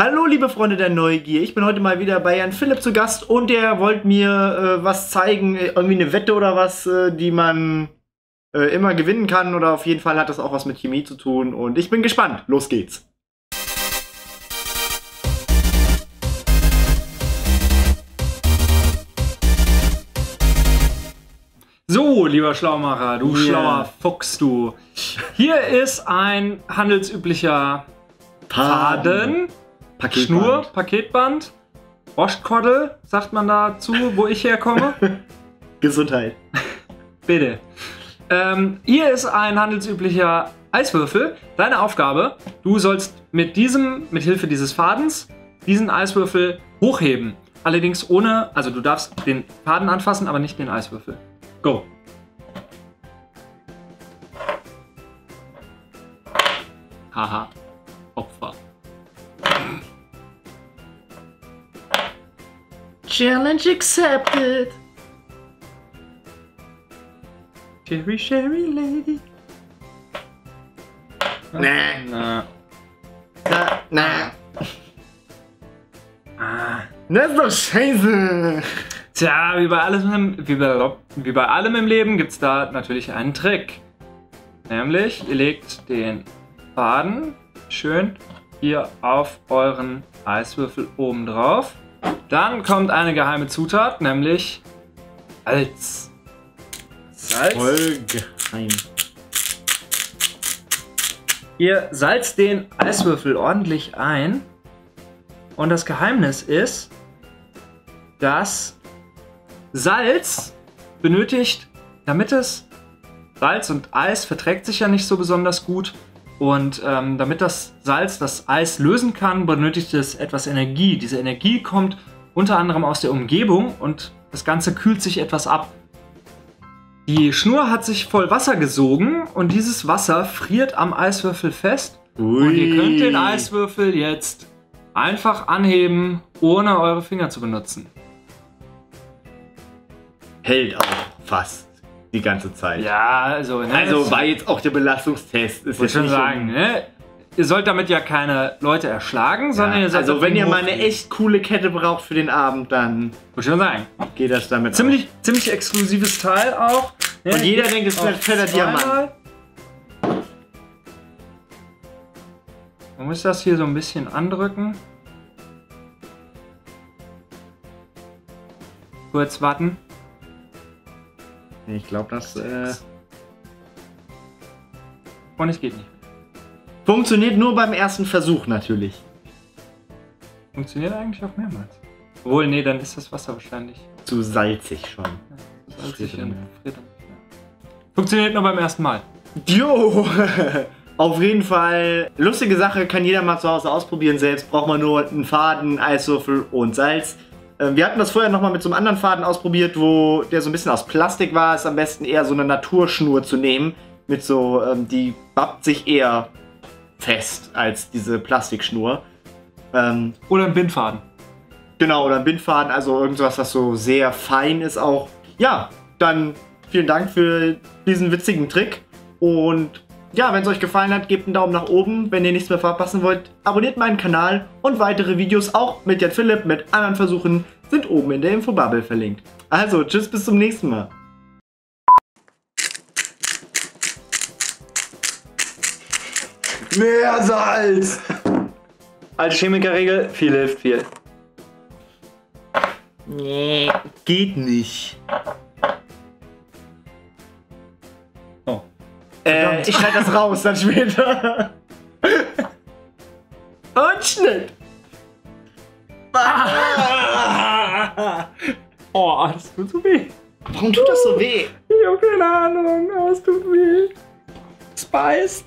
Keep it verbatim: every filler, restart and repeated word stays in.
Hallo liebe Freunde der Neugier, ich bin heute mal wieder bei Jan Philipp zu Gast und der wollte mir äh, was zeigen, irgendwie eine Wette oder was, äh, die man äh, immer gewinnen kann, oder auf jeden Fall hat das auch was mit Chemie zu tun und ich bin gespannt. Los geht's! So, lieber Schlaumacher, du yeah. schlauer Fuchs, du. Hier ist ein handelsüblicher Faden. Paketband. Schnur, Paketband, Roschkoddel, sagt man dazu, wo ich herkomme. Gesundheit. Bitte. Ähm, hier ist ein handelsüblicher Eiswürfel. Deine Aufgabe, du sollst mit diesem, mit Hilfe dieses Fadens, diesen Eiswürfel hochheben. Allerdings ohne, also du darfst den Faden anfassen, aber nicht den Eiswürfel. Go. Haha. Opfer. Challenge accepted. Cherry, Cherry Lady. Nah. Nah. Nah. Nah. Ah. Das ist doch scheiße. Tja, wie bei, alles im, wie, bei, wie bei allem im Leben gibt es da natürlich einen Trick. Nämlich, ihr legt den Faden schön hier auf euren Eiswürfel oben drauf. Dann kommt eine geheime Zutat, nämlich Salz. Salz. Voll geheim. Ihr salzt den Eiswürfel ordentlich ein. Und das Geheimnis ist, dass Salz benötigt, damit es... Salz und Eis verträgt sich ja nicht so besonders gut. Und ähm, damit das Salz das Eis lösen kann, benötigt es etwas Energie. Diese Energie kommt unter anderem aus der Umgebung und das Ganze kühlt sich etwas ab. Die Schnur hat sich voll Wasser gesogen und dieses Wasser friert am Eiswürfel fest. Ui. Und ihr könnt den Eiswürfel jetzt einfach anheben, ohne eure Finger zu benutzen. Hält auch fast. Die ganze Zeit. Ja, also... Ne, also war jetzt auch der Belastungstest. Ist jetzt schon nicht sagen, ne? Ihr sollt damit ja keine Leute erschlagen, ja, sondern ihr sollt... Also wenn ihr mal eine echt coole Kette braucht für den Abend, dann... Muss ich schon sagen. Geht das damit ziemlich auf. Ziemlich exklusives Teil auch. Ne? Und jeder denkt, es ist ein fetter Diamant. Man muss das hier so ein bisschen andrücken. Kurz warten. Ich glaube, das... Äh Und es geht nicht. Funktioniert nur beim ersten Versuch natürlich. Funktioniert eigentlich auch mehrmals. Obwohl, nee, dann ist das Wasser wahrscheinlich... Zu salzig schon. Ja, zu salzig und friert dann. Funktioniert nur beim ersten Mal. Jo! Auf jeden Fall lustige Sache, kann jeder mal zu Hause ausprobieren. Selbst braucht man nur einen Faden, Eiswürfel und Salz. Wir hatten das vorher nochmal mit so einem anderen Faden ausprobiert, wo der so ein bisschen aus Plastik war. Ist am besten eher so eine Naturschnur zu nehmen. Mit so, ähm, die bappt sich eher fest als diese Plastikschnur. Ähm, oder ein Bindfaden. Genau, oder ein Bindfaden. Also irgendwas, das so sehr fein ist auch. Ja, dann vielen Dank für diesen witzigen Trick. Und ja, wenn es euch gefallen hat, gebt einen Daumen nach oben. Wenn ihr nichts mehr verpassen wollt, abonniert meinen Kanal. Und weitere Videos, auch mit Jan Philipp, mit anderen Versuchen, sind oben in der Infobubble verlinkt. Also, tschüss, bis zum nächsten Mal. Mehr Salz! Alte Chemikerregel, viel hilft viel. Nee, geht nicht. Äh, ich schneide das raus, dann später. Und Schnitt. Oh, das tut so weh. Warum tut das so weh? Ich hab keine Ahnung, aber es tut weh. Es beißt.